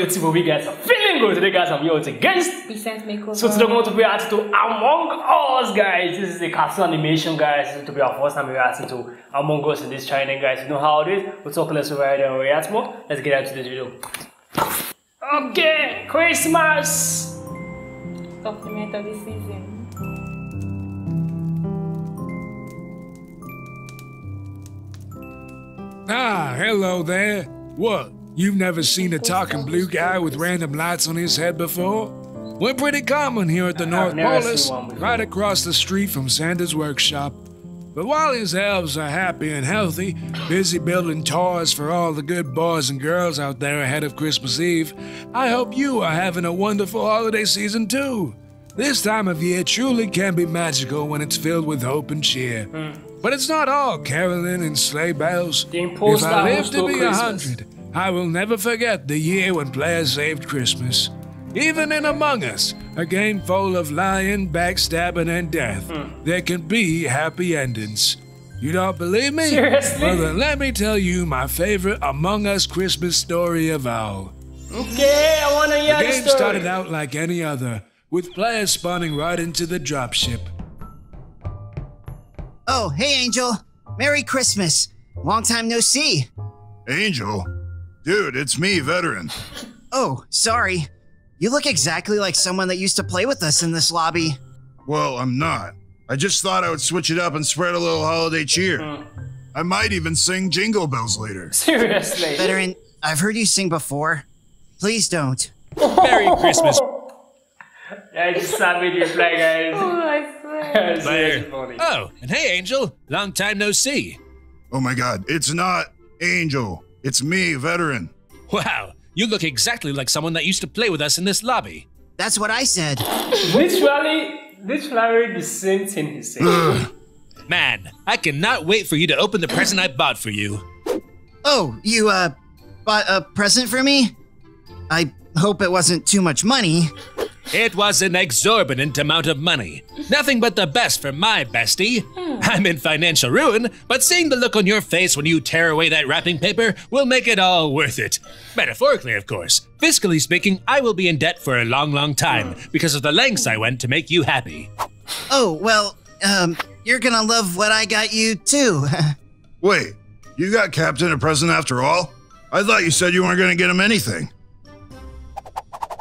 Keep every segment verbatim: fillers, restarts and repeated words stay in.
YouTube where we guys are feeling good. Today, guys, I'm here against Decent Makeover. So today we're going to be reacting to Among Us, guys. This is a cartoon animation, guys. This is going to be our first time reacting to Among Us in this channel, guys. You know how it is. We'll talk less over here and react more. Let's get into this video. Okay, Christmas. Supplement of the season. Ah, hello there. What? You've never seen a talking blue guy with random lights on his head before? We're pretty common here at the North Polus, right across the street from Santa's workshop. But while his elves are happy and healthy, busy building toys for all the good boys and girls out there ahead of Christmas Eve, I hope you are having a wonderful holiday season too. This time of year truly can be magical when it's filled with hope and cheer. Mm. But it's not all caroling and sleigh bells. If I live to be a hundred, I will never forget the year when players saved Christmas. Even in Among Us, a game full of lying, backstabbing, and death, mm. there can be happy endings. You don't believe me? Seriously? Well, then let me tell you my favorite Among Us Christmas story of all. Okay, I wanna hear the game. The story started out like any other, with players spawning right into the dropship. Oh, hey, Angel. Merry Christmas. Long time no see. Angel? Dude, it's me, Veteran. Oh, sorry. You look exactly like someone that used to play with us in this lobby. Well, I'm not. I just thought I would switch it up and spread a little holiday cheer. Mm. I might even sing Jingle Bells later. Seriously? Veteran, I've heard you sing before. Please don't. Merry Christmas. I just saw video play, guys. Oh, I swear. Player. Really oh, and hey, Angel. Long time no see. Oh my God, it's not Angel. It's me, Veteran. Wow, you look exactly like someone that used to play with us in this lobby. That's what I said. literally, literally the same thing he said. Man, I cannot wait for you to open the present I bought for you. Oh, you uh, bought a present for me? I hope it wasn't too much money. It was an exorbitant amount of money. Nothing but the best for my bestie. I'm in financial ruin, but seeing the look on your face when you tear away that wrapping paper will make it all worth it. Metaphorically, of course. Fiscally speaking, I will be in debt for a long, long time because of the lengths I went to make you happy. Oh, well, um, you're gonna love what I got you, too. Wait, you got Captain a present after all? I thought you said you weren't gonna get him anything.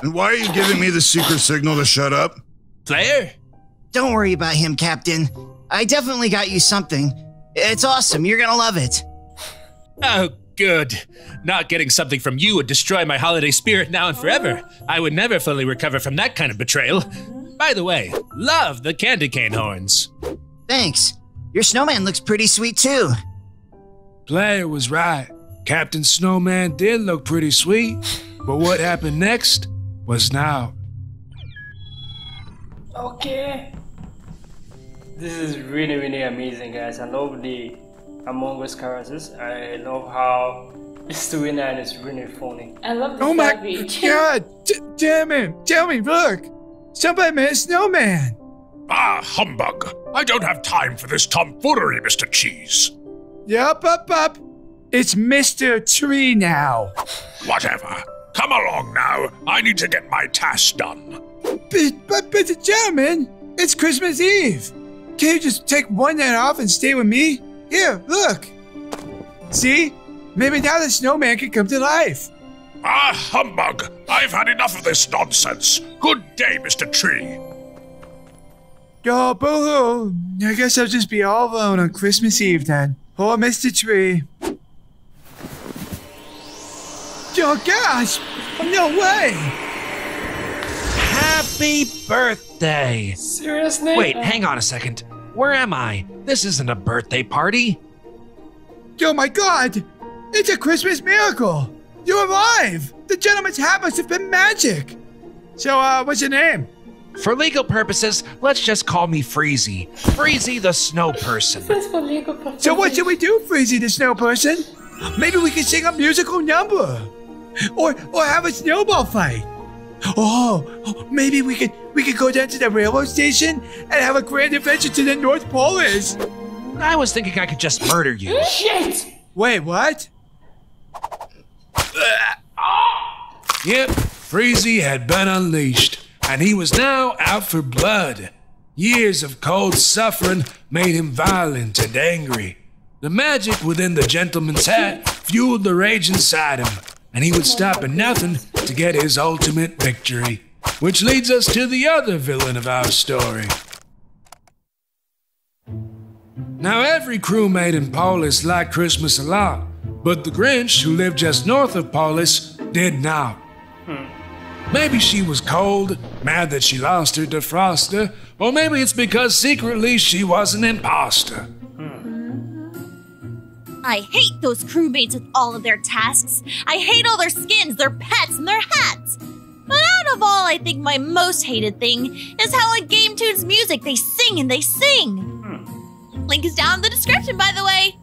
And why are you giving me the secret signal to shut up? Player? Don't worry about him, Captain. I definitely got you something. It's awesome. You're gonna love it. Oh, good. Not getting something from you would destroy my holiday spirit now and forever. I would never fully recover from that kind of betrayal. By the way, love the candy cane horns. Thanks. Your snowman looks pretty sweet, too. Player was right. Captain Snowman did look pretty sweet. But what happened next? Was now. Okay. This is really, really amazing, guys. I love the Among Us characters. I love how the storyline is really funny. I love the Oh my beach. God! Damn him! Tell me, look! Somebody made a snowman! Ah, humbug! I don't have time for this tomfoolery, Mister Cheese. Yup, up, up! It's Mister Tree now! Whatever. Come along now, I need to get my task done. But, but, but, gentlemen, it's Christmas Eve. Can you just take one night off and stay with me? Here, look. See? Maybe now the snowman can come to life. Ah, humbug. I've had enough of this nonsense. Good day, Mister Tree. Oh, boo-hoo. I guess I'll just be all alone on Christmas Eve then. Poor Mister Tree. Oh gosh! No way! Happy birthday! Seriously? Wait, hang on a second. Where am I? This isn't a birthday party. Oh my God! It's a Christmas miracle! You're alive! The gentleman's habits have been magic! So, uh, what's your name? For legal purposes, let's just call me Freezy. Freezy the Snow Person. That's for legal purposes. So what should we do, Freezy the Snow Person? Maybe we can sing a musical number. Or or have a snowball fight. Oh, maybe we could we could go down to the railroad station and have a grand adventure to the North Polus. I was thinking I could just murder you. Shit! Wait, what? Yep, Freezy had been unleashed, and he was now out for blood. Years of cold suffering made him violent and angry. The magic within the gentleman's hat fueled the rage inside him, and he would stop at nothing to get his ultimate victory. Which leads us to the other villain of our story. Now, every crewmate in Polus liked Christmas a lot, but the Grinch, who lived just north of Polus, did not. Hmm. Maybe she was cold, mad that she lost her defroster, or maybe it's because secretly she was an imposter. Hmm. I hate those crewmates with all of their tasks. I hate all their skins, their pets, and their hats. But out of all, I think my most hated thing is how in GameTunes music they sing and they sing. Link is down in the description, by the way.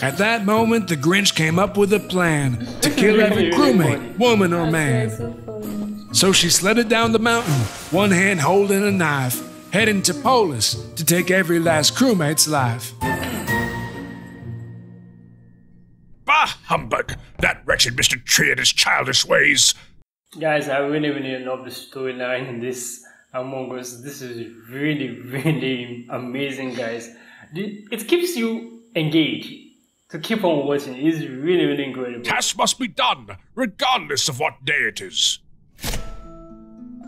At that moment, the Grinch came up with a plan to kill every crewmate, woman or man. So she sledded down the mountain, one hand holding a knife, heading to Polus to take every last crewmate's life. Bah, humbug! That wretched Mister Tree and his childish ways. Guys, I really, really love the storyline in this Among Us. This is really, really amazing, guys. It keeps you engaged to keep on watching. It's really, really incredible. Tasks must be done, regardless of what day it is.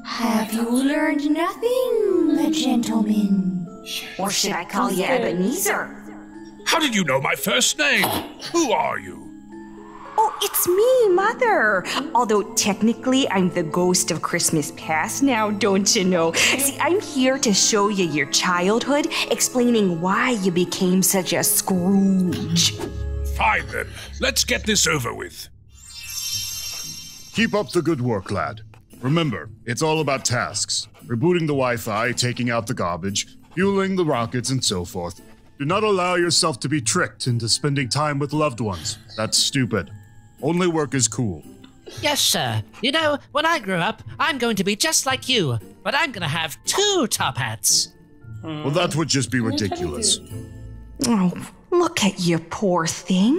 Have you learned nothing, the gentleman? Or should I call you Ebenezer? How did you know my first name? Who are you? Oh, it's me, Mother. Although technically I'm the ghost of Christmas past now, don't you know? See, I'm here to show you your childhood, explaining why you became such a Scrooge. Fine then, let's get this over with. Keep up the good work, lad. Remember, it's all about tasks. Rebooting the Wi-Fi, taking out the garbage, fueling the rockets, and so forth. Do not allow yourself to be tricked into spending time with loved ones. That's stupid. Only work is cool. Yes, sir. You know, when I grow up, I'm going to be just like you, but I'm going to have two top hats. Well, that would just be ridiculous. Oh, look at you, poor thing.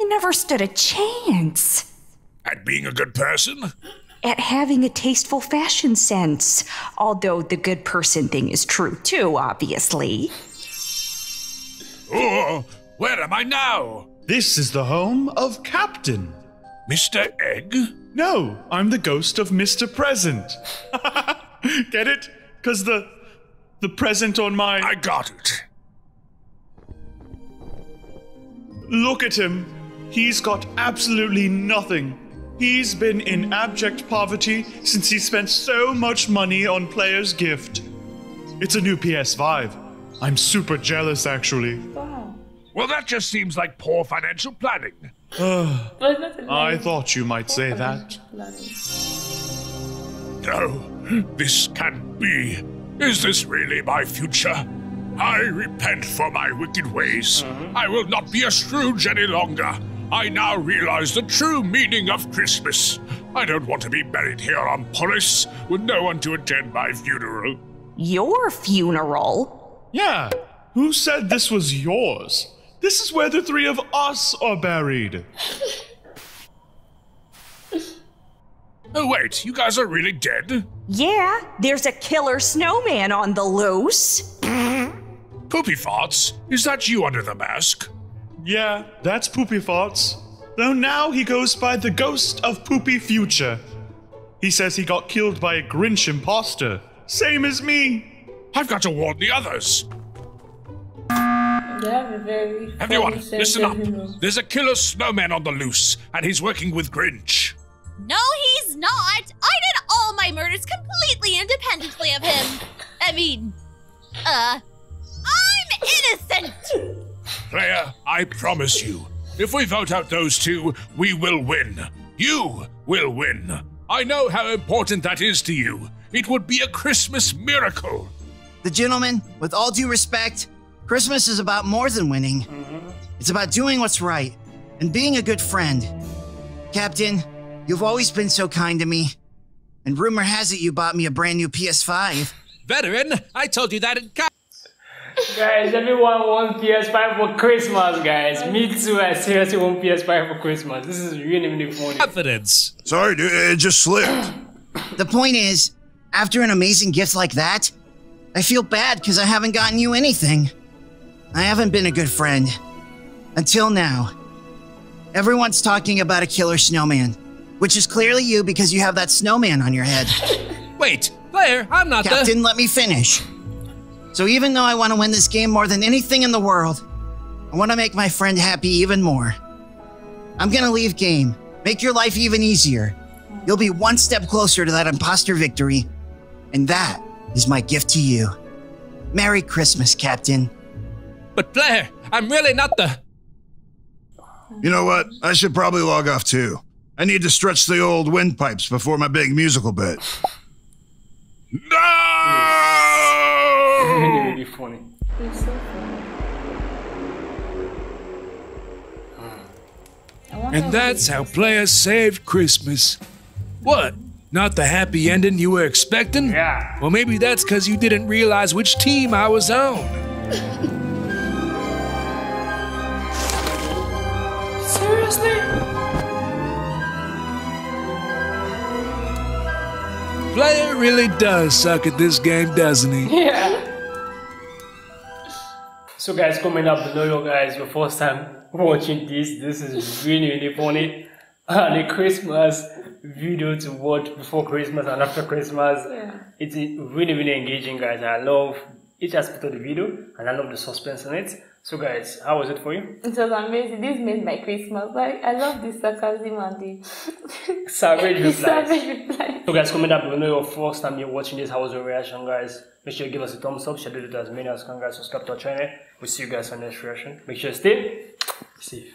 You never stood a chance. At being a good person? At having a tasteful fashion sense. Although the good person thing is true, too, obviously. Oh, where am I now? This is the home of Captain. Mister Egg? No, I'm the ghost of Mister Present. Get it? Because the... the present on my... I got it. Look at him. He's got absolutely nothing. He's been in abject poverty since he spent so much money on Player's Gift. It's a new P S five. I'm super jealous, actually. Wow. Well, that just seems like poor financial planning. Uh, I thought you might say that. No, this can't be. Is this really my future? I repent for my wicked ways. Mm-hmm. I will not be a Scrooge any longer. I now realize the true meaning of Christmas. I don't want to be buried here on Polus with no one to attend my funeral. Your funeral? Yeah, who said this was yours? This is where the three of us are buried. Oh wait, you guys are really dead? Yeah, there's a killer snowman on the loose. Poopy Farts, is that you under the mask? Yeah, that's Poopy Farts. Though now he goes by the ghost of Poopy Future. He says he got killed by a Grinch imposter, same as me. I've got to warn the others. Have very Everyone, listen up. Humor. There's a killer snowman on the loose, and he's working with Grinch. No, he's not. I did all my murders completely independently of him. I mean, uh, I'm innocent. Player, I promise you, if we vote out those two, we will win. You will win. I know how important that is to you. It would be a Christmas miracle. The gentleman, with all due respect, Christmas is about more than winning. Mm-hmm. It's about doing what's right and being a good friend. Captain, you've always been so kind to me. And rumor has it you bought me a brand new P S five. Veteran, I told you that in college. Guys, everyone wants P S five for Christmas, guys. Me too, I seriously want P S five for Christmas. This is really, really funny. Confidence. Sorry, dude, it just slipped. The point is, after an amazing gift like that, I feel bad because I haven't gotten you anything. I haven't been a good friend. Until now. Everyone's talking about a killer snowman, which is clearly you because you have that snowman on your head. Wait, player, I'm not Captain, the- Captain, let me finish. So even though I want to win this game more than anything in the world, I want to make my friend happy even more. I'm gonna leave game, make your life even easier. You'll be one step closer to that imposter victory, and that is my gift to you. Merry Christmas, Captain. But player, I'm really not the... You know what? I should probably log off too. I need to stretch the old windpipes before my big musical bit. No! Really funny. It's so funny. And that's how players saved Christmas. What? Not the happy ending you were expecting? Yeah. Well, maybe that's because you didn't realize which team I was on. Seriously? Player really does suck at this game, doesn't he? Yeah. So guys, comment up below, you guys, your first time watching this. This is really, really funny. And a Christmas video to watch before Christmas and after Christmas. Yeah. It's really, really engaging, guys. I love each aspect of the video and I love the suspense in it. So guys, how was it for you? It was amazing. This made my Christmas. Like, I love the sarcasm and the savage replies. So guys, comment up below, your first time you're watching this. How was your reaction, guys? Make sure you give us a thumbs up, share it to as many as can, guys, subscribe to our channel. We'll see you guys on the next reaction. Make sure you stay safe.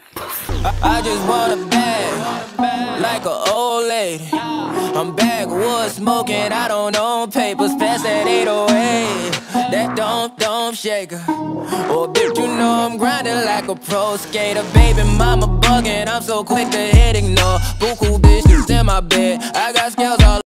I just want a bag, like an old lady. I'm backwoods smoking, I don't own papers, pass that eight oh eight. That don't, don't shake her. Oh, bitch, you know I'm grinding like a pro skater. Baby mama bugging, I'm so quick to hit ignore. Buku bitches in my bed, I got scales all